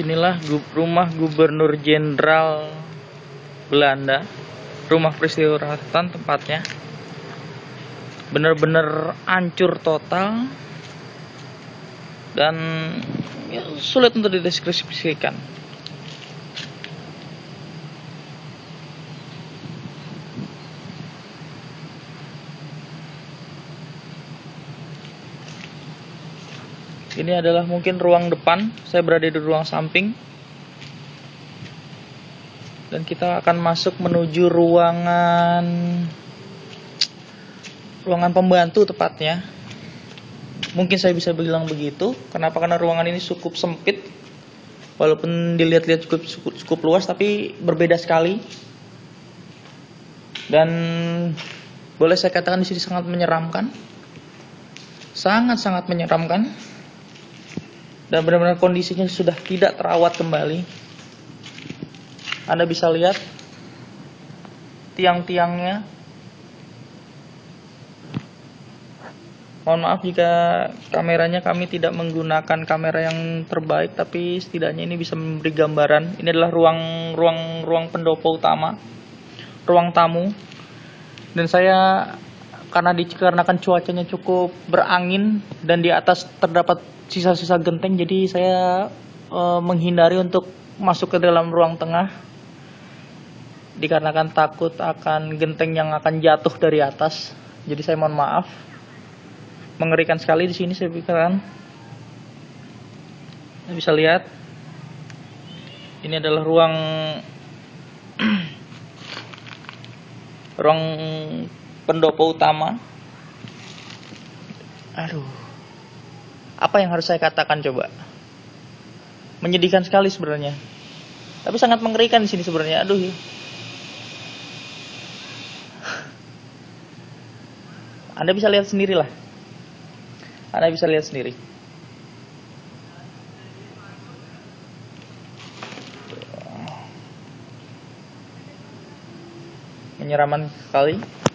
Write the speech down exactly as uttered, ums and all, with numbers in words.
Inilah rumah Gubernur Jenderal Belanda, rumah peristiwa ratusan tempatnya. Bener-bener hancur total dan ya, sulit untuk dideskripsikan. Ini adalah mungkin ruang depan, saya berada di ruang samping. Dan kita akan masuk menuju ruangan ruangan pembantu tepatnya. Mungkin saya bisa bilang begitu, kenapa? Karena ruangan ini cukup sempit. Walaupun dilihat-lihat cukup, cukup cukup luas, tapi berbeda sekali. Dan boleh saya katakan di sini sangat menyeramkan. Sangat-sangat menyeramkan. Dan benar-benar kondisinya sudah tidak terawat kembali. Anda bisa lihat tiang-tiangnya. Mohon maaf jika kameranya kami tidak menggunakan kamera yang terbaik, tapi setidaknya ini bisa memberi gambaran. Ini adalah ruang-ruang ruang pendopo utama, ruang tamu. Dan saya karena dikarenakan cuacanya cukup berangin dan di atas terdapat sisa-sisa genteng, jadi saya e, menghindari untuk masuk ke dalam ruang tengah dikarenakan takut akan genteng yang akan jatuh dari atas. Jadi saya mohon maaf. Mengerikan sekali di sini, saya pikirkan. Anda bisa lihat ini adalah ruang ruang pendopo utama. Aduh, apa yang harus saya katakan coba? Menyedihkan sekali sebenarnya, tapi sangat mengerikan di sini sebenarnya. Aduh, Anda bisa lihat sendiri lah. Anda bisa lihat sendiri. Menyeramkan sekali.